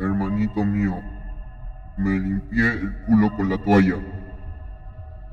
hermanito mío. Me limpié el culo con la toalla.